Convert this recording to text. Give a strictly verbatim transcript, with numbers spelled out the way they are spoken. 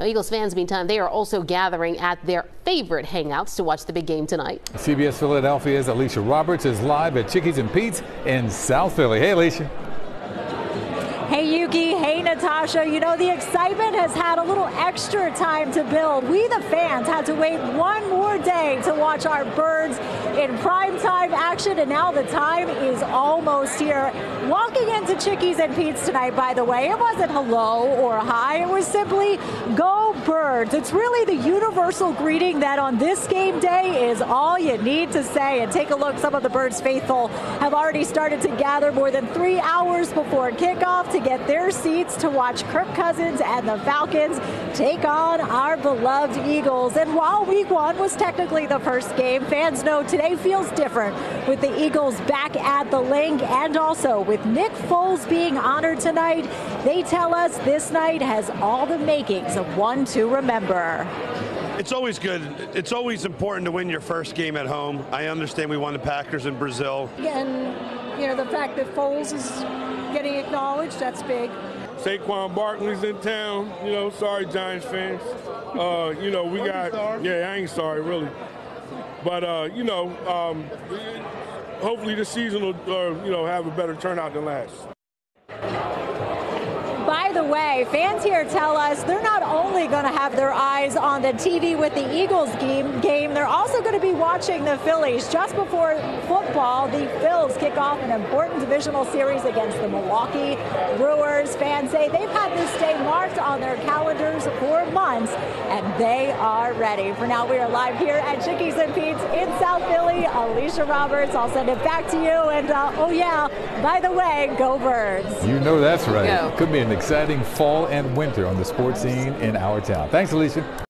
Now, Eagles fans, meantime, they are also gathering at their favorite hangouts to watch the big game tonight. C B S Philadelphia's Alicia Roberts is live at Chickie's and Pete's in South Philly. Hey, Alicia. Hey, Yuki. Hey, Natasha. You know, the excitement has had a little extra time to build. We, the fans, had to wait one more day to watch our birds in primetime action, and now the time is almost here. Walking into Chickie's and Pete's tonight, by the way, it wasn't hello or hi. It was simply go birds. It's really the universal greeting that on this game day is all you need to say. And take a look. Some of the birds faithful have already started to gather more than three hours before kickoff to get their seats to watch Kirk Cousins and the Falcons take on our beloved Eagles. And while week one was technically the first game, fans know today feels different with the Eagles back at the link, and also with Nick Foles being honored tonight. They tell us this night has all the makings of one to remember. It's always good. It's always important to win your first game at home. I understand we won the Packers in Brazil. And, you know, the fact that Foles is getting acknowledged, that's big. Saquon Barkley's in town, you know, sorry Giants fans. Uh, you know, we got, yeah, I ain't sorry, really. But, uh, you know, um, hopefully this season will, uh, you know, have a better turnout than last. By the way, fans here tell us they're not only going to have their eyes on the T V with the Eagles game, game, they're also going to be watching the Phillies. Just before football, the Phils kick off an important divisional series against the Milwaukee Brewers. Fans say they've had this day marked on their calendars for months, and they are ready. For now, we are live here at Chickie's and Pete's in South Philly. Alicia Roberts, I'll send it back to you. And, uh, oh, yeah, by the way, go Birds. You know that's right. Go. Could be an exciting fall and winter on the sports scene in our town. Thanks, Alicia.